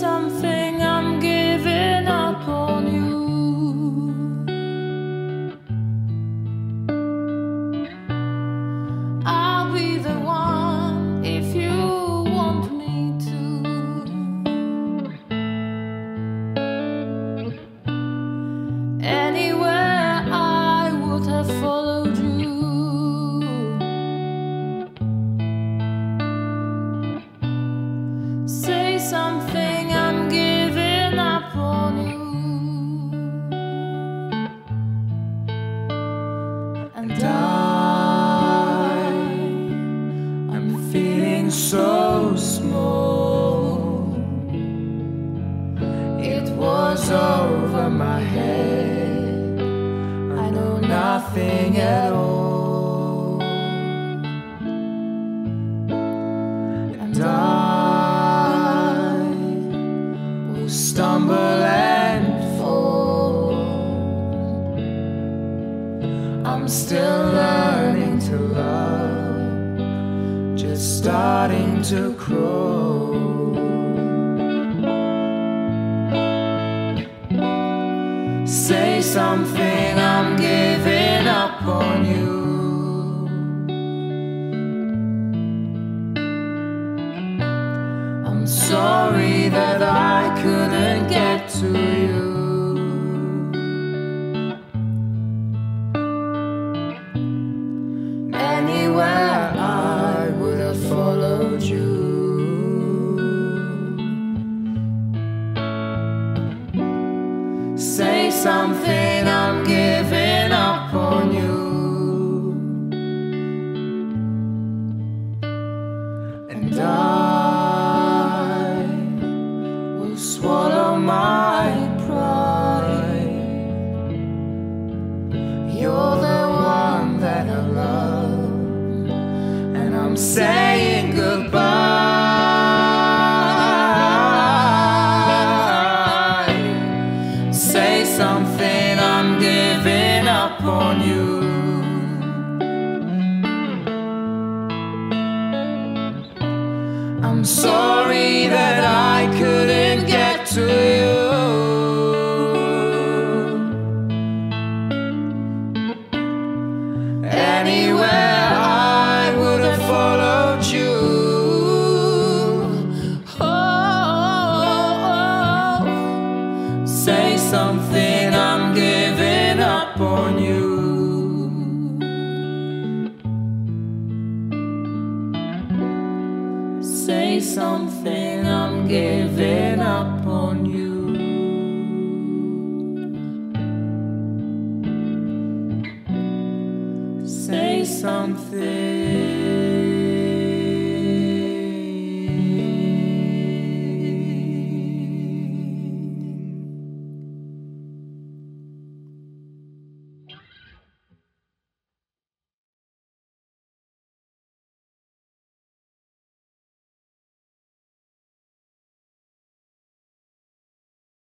something, I'm giving up on you. I'll be the one if you want me to. Anywhere I would have followed you. Something, I'm giving up on you. And I'm feeling so small. It was over my head. I know nothing at all. And stumble and fall. I'm still learning to love, just starting to crawl. Say something, I'm giving up on you. I'm sorry that I couldn't get to you. Anywhere I would have followed you. Say something, I'm giving up on you. And swallow my pride. You're the one that I love, and I'm saying goodbye. Say something, I'm giving up on you. I'm sorry that I couldn't to you. Anywhere I would have followed you. Oh, oh, oh. Say something, I'm giving up on you. Say something, I'm giving up on you. Say something.